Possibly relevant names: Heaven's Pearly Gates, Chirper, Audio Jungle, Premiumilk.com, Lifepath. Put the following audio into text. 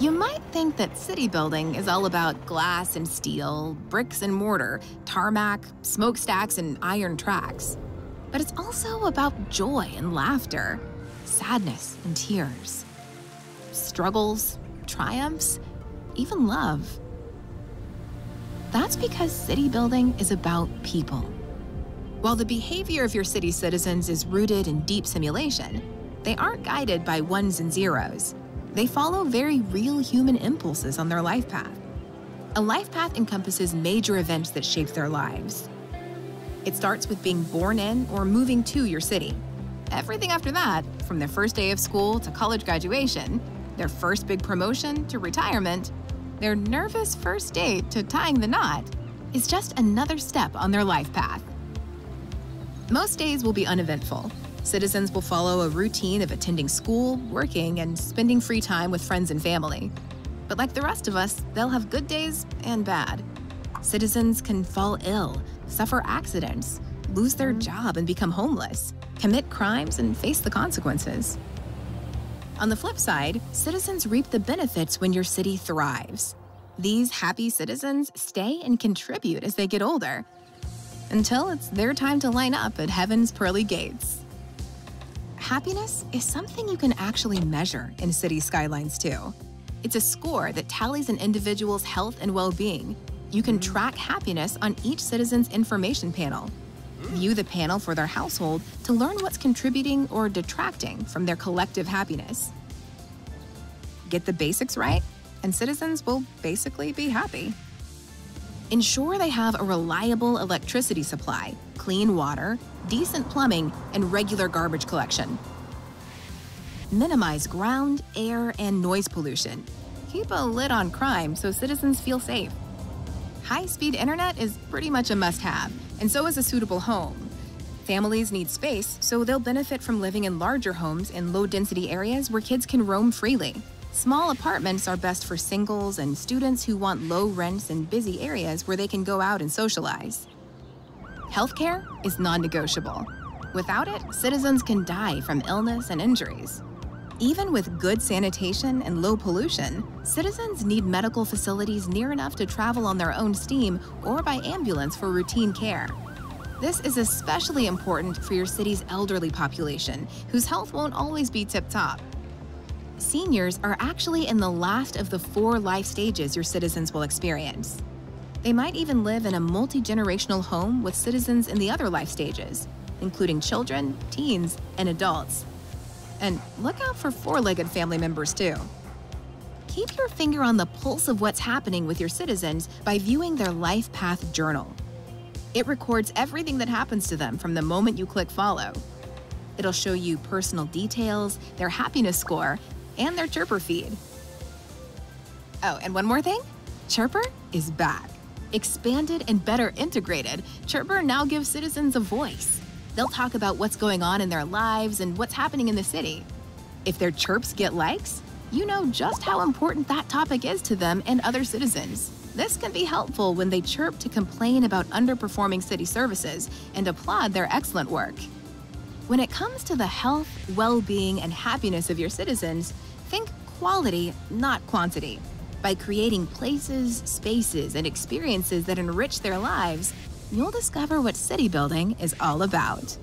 You might think that city building is all about glass and steel, bricks and mortar, tarmac, smokestacks and iron tracks. But it's also about joy and laughter, sadness and tears, struggles, triumphs, even love. That's because city building is about people. While the behavior of your city citizens is rooted in deep simulation, they aren't guided by ones and zeros. They follow very real human impulses on their life path. A life path encompasses major events that shape their lives. It starts with being born in or moving to your city. Everything after that, from their first day of school to college graduation, their first big promotion to retirement, their nervous first date to tying the knot, is just another step on their life path. Most days will be uneventful. Citizens will follow a routine of attending school, working, and spending free time with friends and family. But like the rest of us, they'll have good days and bad. Citizens can fall ill, suffer accidents, lose their job and become homeless, commit crimes and face the consequences. On the flip side, citizens reap the benefits when your city thrives. These happy citizens stay and contribute as they get older, until it's their time to line up at Heaven's Pearly Gates. Happiness is something you can actually measure in city skylines too. It's a score that tallies an individual's health and well-being. You can track happiness on each citizen's information panel. View the panel for their household to learn what's contributing or detracting from their collective happiness. Get the basics right, and citizens will basically be happy. Ensure they have a reliable electricity supply, clean water, decent plumbing, and regular garbage collection. Minimize ground, air, and noise pollution. Keep a lid on crime so citizens feel safe. High-speed internet is pretty much a must-have, and so is a suitable home. Families need space, so they'll benefit from living in larger homes in low-density areas where kids can roam freely. Small apartments are best for singles and students who want low rents in busy areas where they can go out and socialize. Healthcare is non-negotiable. Without it, citizens can die from illness and injuries. Even with good sanitation and low pollution, citizens need medical facilities near enough to travel on their own steam or by ambulance for routine care. This is especially important for your city's elderly population, whose health won't always be tip-top. Seniors are actually in the last of the 4 life stages your citizens will experience. They might even live in a multi-generational home with citizens in the other life stages, including children, teens, and adults. And look out for 4-legged family members too. Keep your finger on the pulse of what's happening with your citizens by viewing their life path journal. It records everything that happens to them from the moment you click follow. It'll show you personal details, their happiness score, and their Chirper feed. Oh, and one more thing, Chirper is back. Expanded and better integrated, Chirper now gives citizens a voice. They'll talk about what's going on in their lives and what's happening in the city. If their chirps get likes, you know just how important that topic is to them and other citizens. This can be helpful when they chirp to complain about underperforming city services and applaud their excellent work. When it comes to the health, well-being, and happiness of your citizens, think quality, not quantity. By creating places, spaces, and experiences that enrich their lives, you'll discover what city building is all about.